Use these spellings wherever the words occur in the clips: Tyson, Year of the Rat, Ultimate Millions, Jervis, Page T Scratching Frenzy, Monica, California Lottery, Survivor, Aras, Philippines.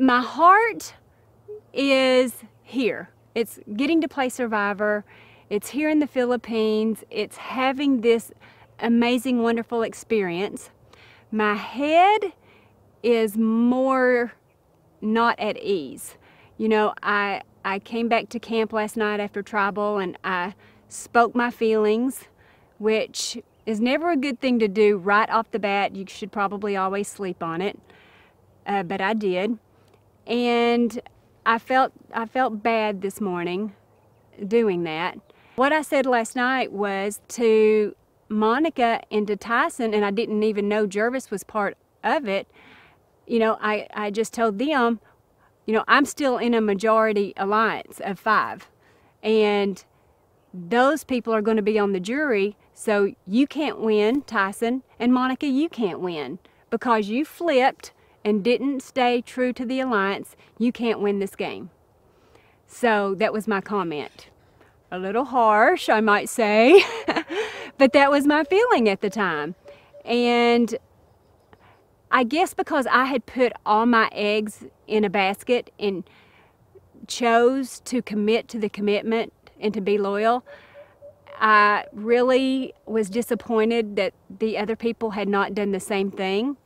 My heart is here. It's getting to play Survivor. It's here in the Philippines. It's having this amazing, wonderful experience. My head is more not at ease. You know, I came back to camp last night after tribal and I spoke my feelings, which is never a good thing to do right off the bat. You should probably always sleep on it, but I did. And I felt bad this morning doing that. What I said last night was to Monica and to Tyson, and I didn't even know Jervis was part of it. You know, I just told them, you know, I'm still in a majority alliance of 5, and those people are going to be on the jury, so you can't win, Tyson, and Monica, you can't win because you flipped and didn't stay true to the alliance. You can't win this game. So that was my comment. A little harsh, I might say, but that was my feeling at the time. And I guess because I had put all my eggs in a basket and chose to commit to the commitment and to be loyal, I really was disappointed that the other people had not done the same thing.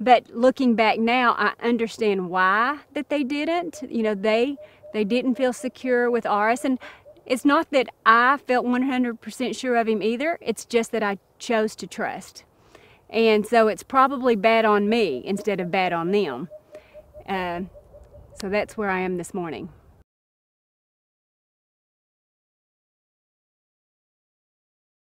But looking back now, I understand why that they didn't. You know, they didn't feel secure with Aras, and it's not that I felt 100% sure of him either. It's just that I chose to trust. And so it's probably bad on me instead of bad on them. So that's where I am this morning.